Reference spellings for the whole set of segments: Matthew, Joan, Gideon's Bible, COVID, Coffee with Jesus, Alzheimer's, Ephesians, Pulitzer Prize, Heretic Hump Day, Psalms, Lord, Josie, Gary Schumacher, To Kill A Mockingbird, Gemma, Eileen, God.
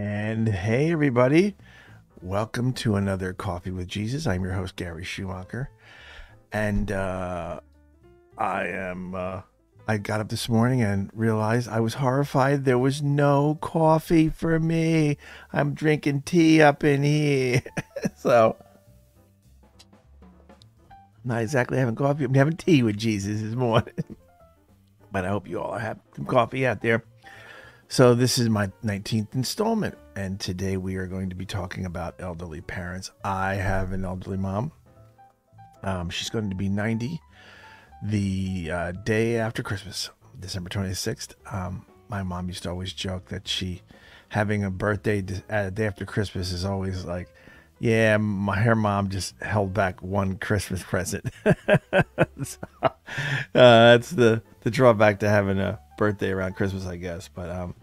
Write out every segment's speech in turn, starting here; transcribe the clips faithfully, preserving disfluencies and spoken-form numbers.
And hey, everybody, welcome to another Coffee with Jesus. I'm your host, Gary Schumacher. And uh, I am, uh, I got up this morning and realized I was horrified. There was no coffee for me. I'm drinking tea up in here. So, not exactly having coffee. I'm having tea with Jesus this morning. But I hope you all have some coffee out there. So this is my nineteenth installment, and today we are going to be talking about elderly parents. I have an elderly mom. Um, she's going to be ninety the uh, day after Christmas, December twenty-sixth. Um, my mom used to always joke that she, having a birthday a day after Christmas is always like, yeah, my her mom just held back one Christmas present. So, uh, that's the, the drawback to having a birthday around Christmas, I guess. But um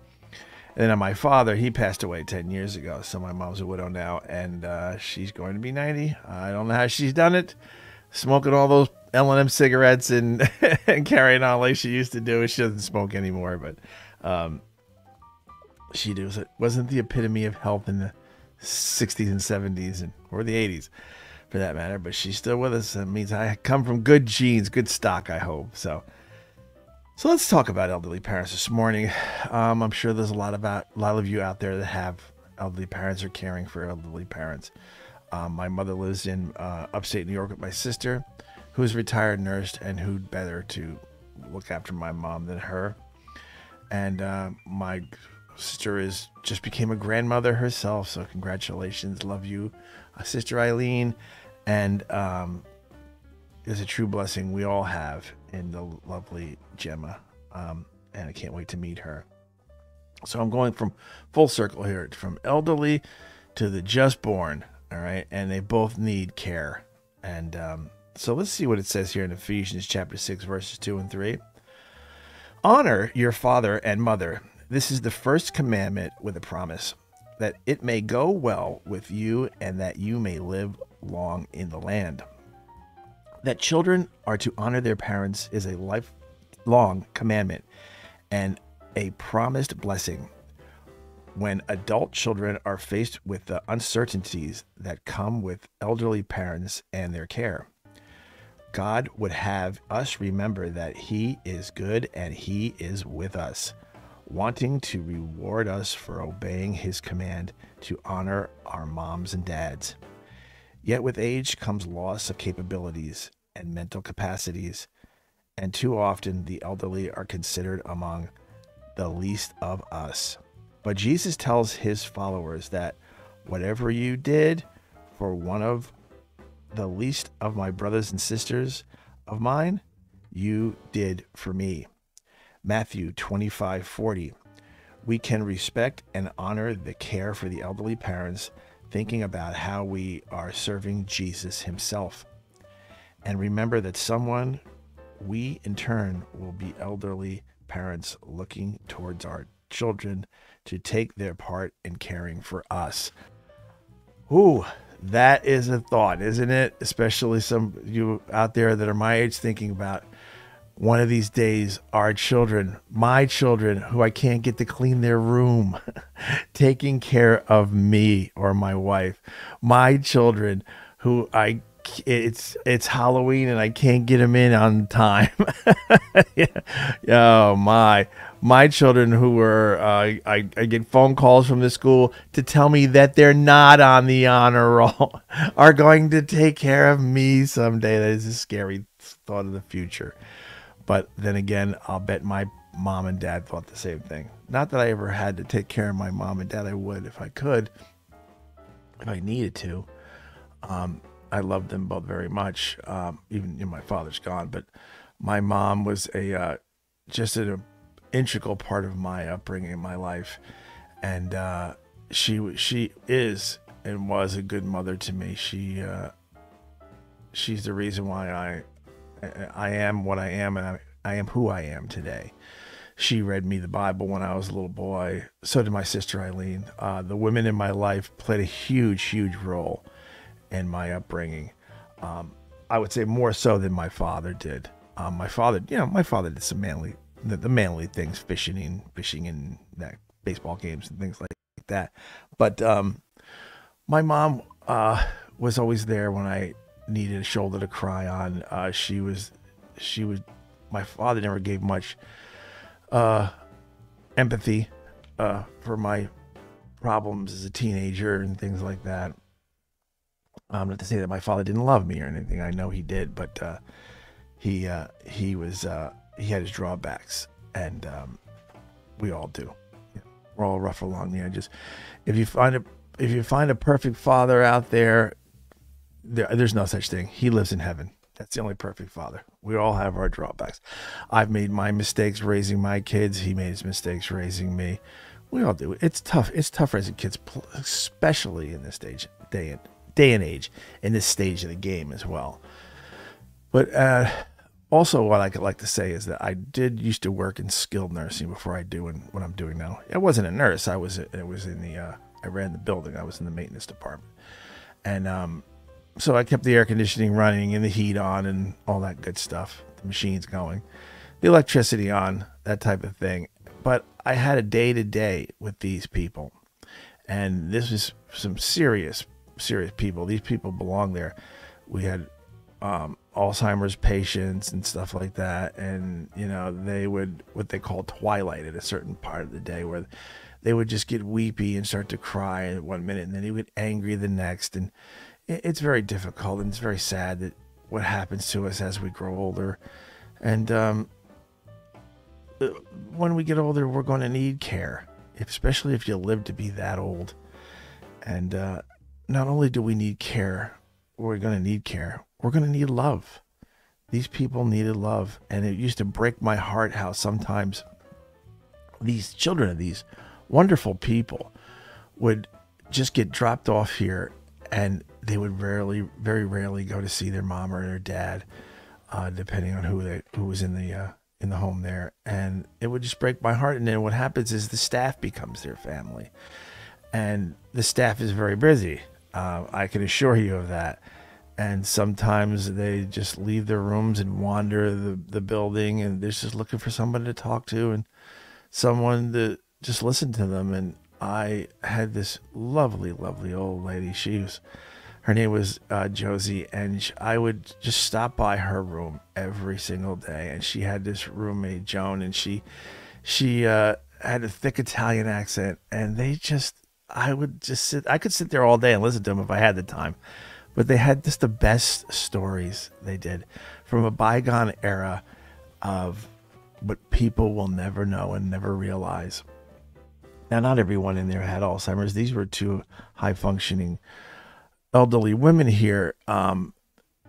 and then my father, he passed away ten years ago, so my mom's a widow now, and uh she's going to be ninety. I don't know how she's done it, smoking all those L and M cigarettes and, and carrying on like she used to do. She doesn't smoke anymore, but um she does it wasn't the epitome of health in the sixties and seventies, and or the eighties for that matter. But she's still with us. That means I come from good genes, good stock, I hope. So So let's talk about elderly parents this morning. Um, I'm sure there's a lot about a lot of you out there that have elderly parents or caring for elderly parents. Um, my mother lives in uh, upstate New York with my sister, who's a retired nurse, and who'd better to look after my mom than her. And uh, my sister is just became a grandmother herself, so congratulations, love you, uh, Sister Eileen. And um, it's a true blessing we all have in the lovely Gemma, um, and I can't wait to meet her. So I'm going from full circle here, from elderly to the just born, all right? And they both need care. And um, so let's see what it says here in Ephesians chapter six, verses two and three. Honor your father and mother. This is the first commandment with a promise, that it may go well with you and that you may live long in the land. That children are to honor their parents is a lifelong commandment and a promised blessing. When adult children are faced with the uncertainties that come with elderly parents and their care, God would have us remember that He is good and He is with us, wanting to reward us for obeying His command to honor our moms and dads. Yet with age comes loss of capabilities and mental capacities, and too often the elderly are considered among the least of us. But Jesus tells his followers that whatever you did for one of the least of my brothers and sisters of mine, you did for me. Matthew twenty-five forty. We can respect and honor the care for the elderly parents, thinking about how we are serving Jesus himself. And remember that someone, we in turn, will be elderly parents looking towards our children to take their part in caring for us. Ooh, that is a thought, isn't it? Especially some of you out there that are my age thinking about one of these days, our children, my children, who I can't get to clean their room, taking care of me or my wife, my children who I, it's, it's Halloween and I can't get them in on time. Yeah. Oh my, my children who were, uh, I, I get phone calls from the school to tell me that they're not on the honor roll, are going to take care of me someday. That is a scary thought of the future. But then again, I'll bet my mom and dad thought the same thing. Not that I ever had to take care of my mom and dad. I would if I could, if I needed to. Um, I loved them both very much. Um, even you know, my father's gone, but my mom was a uh, just an integral part of my upbringing in my life. And uh, she she is and was a good mother to me. She uh, she's the reason why I... I am what I am, and I, I am who I am today. She read me the Bible when I was a little boy. So did my sister Eileen. Uh, the women in my life played a huge, huge role in my upbringing. Um, I would say more so than my father did. Um, my father, you know, my father did some manly, the, the manly things, fishing, fishing, and that baseball games and things like like that. But um, my mom uh, was always there when I needed a shoulder to cry on. Uh, she was, she was, my father never gave much uh, empathy uh, for my problems as a teenager and things like that. Um, not to say that my father didn't love me or anything. I know he did, but uh, he uh, he was uh, he had his drawbacks, and um, we all do. We're all rough along the edges. If you find a if you find a perfect father out there, there there's no such thing. He lives in heaven. That's the only perfect father. We all have our drawbacks. I've made my mistakes raising my kids. He made his mistakes raising me. We all do. It's tough. It's tough raising kids, especially in this stage, day and day and age, in this stage of the game as well. But uh, also what I could like to say is that I did used to work in skilled nursing before I do in, what I'm doing now. I wasn't a nurse. I was, it was in the, uh, I ran the building. I was in the maintenance department. And um, so I kept the air conditioning running and the heat on and all that good stuff, the machines going, the electricity on, that type of thing. But I had a day to day with these people. And this was some serious serious people. These people belong there. We had um, Alzheimer's patients and stuff like that. And, you know, they would, what they call twilight at a certain part of the day, where they would just get weepy and start to cry at one minute, and then they would get angry the next. And it's very difficult, and it's very sad that what happens to us as we grow older. And um, when we get older, we're going to need care, especially if you live to be that old. And, uh, not only do we need care, we're going to need care. We're going to need love. These people needed love. And it used to break my heart how sometimes these children of these wonderful people would just get dropped off here, and they would rarely, very rarely go to see their mom or their dad, uh, depending on who they, who was in the, uh, in the home there. And it would just break my heart. And then what happens is the staff becomes their family, and the staff is very busy. Uh, I can assure you of that. And sometimes they just leave their rooms and wander the, the building, and they're just looking for somebody to talk to and someone to just listen to them. And I had this lovely, lovely old lady. She was, her name was uh, Josie, and she, I would just stop by her room every single day. And she had this roommate, Joan, and she, she uh, had a thick Italian accent, and they just, I would just sit, I could sit there all day and listen to them if I had the time, but they had just the best stories they did from a bygone era of what people will never know and never realize. Now, not everyone in there had Alzheimer's. These were two high functioning elderly women here, um,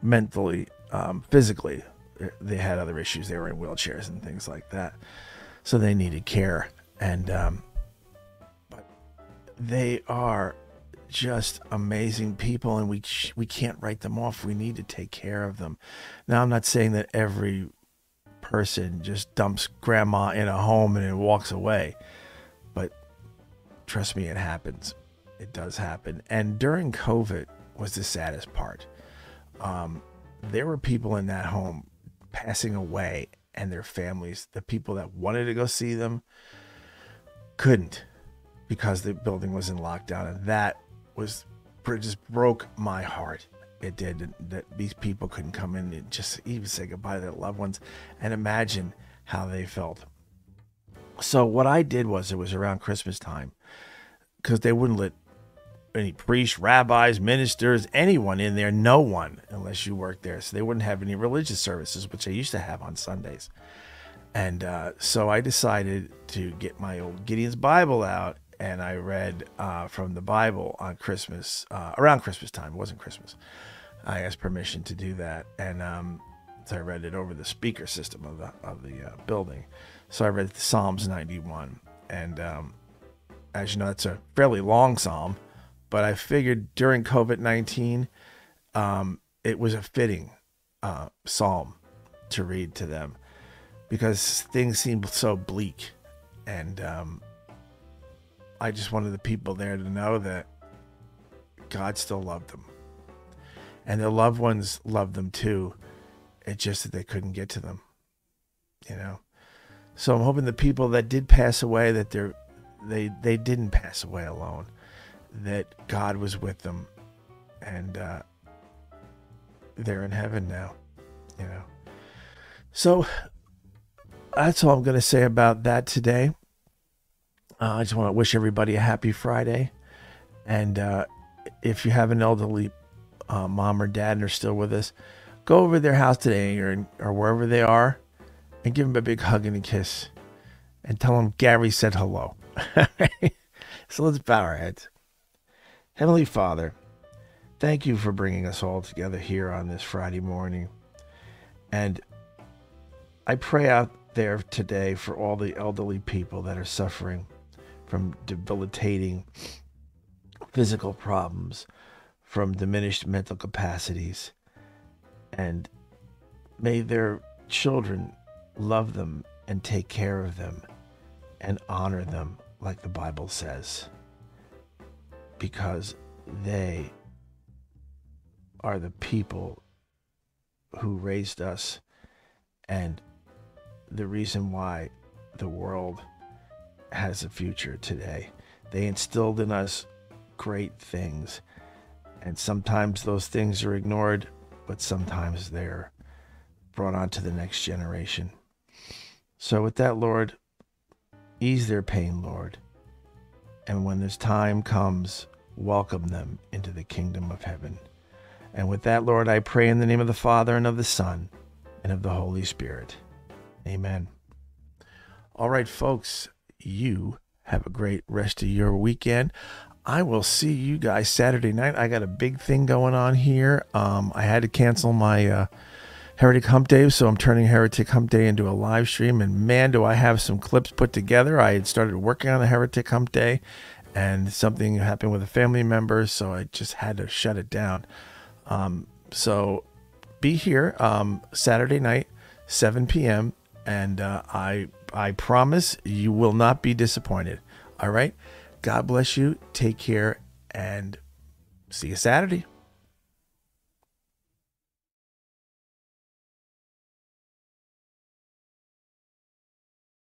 mentally, um, physically. They had other issues. They were in wheelchairs and things like that. So they needed care. And, um, they are just amazing people, and we we can't write them off. We need to take care of them. Now, I'm not saying that every person just dumps grandma in a home and it walks away, but trust me, it happens. It does happen. And during COVID was the saddest part. Um, there were people in that home passing away, and their families, the people that wanted to go see them, couldn't, because the building was in lockdown. And that was just broke my heart. It did, that these people couldn't come in and just even say goodbye to their loved ones, and imagine how they felt. So what I did was, it was around Christmas time, because they wouldn't let any priests, rabbis, ministers, anyone in there, no one, unless you worked there. So they wouldn't have any religious services, which they used to have on Sundays. And uh, so I decided to get my old Gideon's Bible out, and I read uh, from the Bible on Christmas, uh, around Christmas time. It wasn't Christmas. I asked permission to do that. And um, so I read it over the speaker system of the, of the uh, building. So I read Psalms ninety-one. And um, as you know, it's a fairly long psalm, but I figured during COVID nineteen, um, it was a fitting uh, psalm to read to them, because things seemed so bleak. And um, I just wanted the people there to know that God still loved them, and their loved ones loved them too. It's just that they couldn't get to them, you know? So I'm hoping the people that did pass away, that their they they didn't pass away alone, that God was with them, and uh, they're in heaven now, you know. So that's all I'm going to say about that today. Uh, I just want to wish everybody a happy Friday. And uh, if you have an elderly uh, mom or dad and are still with us, go over to their house today or, or wherever they are and give them a big hug and a kiss and tell them Gary said hello. So let's bow our heads. Heavenly Father, thank you for bringing us all together here on this Friday morning. And I pray out there today for all the elderly people that are suffering from debilitating physical problems, from diminished mental capacities, and may their children love them and take care of them and honor them like the Bible says, because they are the people who raised us and the reason why the world has a future today. They instilled in us great things, and sometimes those things are ignored, but sometimes they're brought on to the next generation. So with that, Lord, ease their pain, Lord, and when this time comes, welcome them into the kingdom of heaven. And with that, Lord, I pray in the name of the Father and of the Son and of the Holy Spirit. Amen. All right, folks, you have a great rest of your weekend. I will see you guys Saturday night. I got a big thing going on here. Um, I had to cancel my uh, Heretic Hump Day, so I'm turning Heretic Hump Day into a live stream. And man, do I have some clips put together. I had started working on a Heretic Hump Day, and something happened with a family member, so I just had to shut it down. Um, so be here um, Saturday night, seven p m, and uh, I, I promise you will not be disappointed. All right? God bless you. Take care and see you Saturday.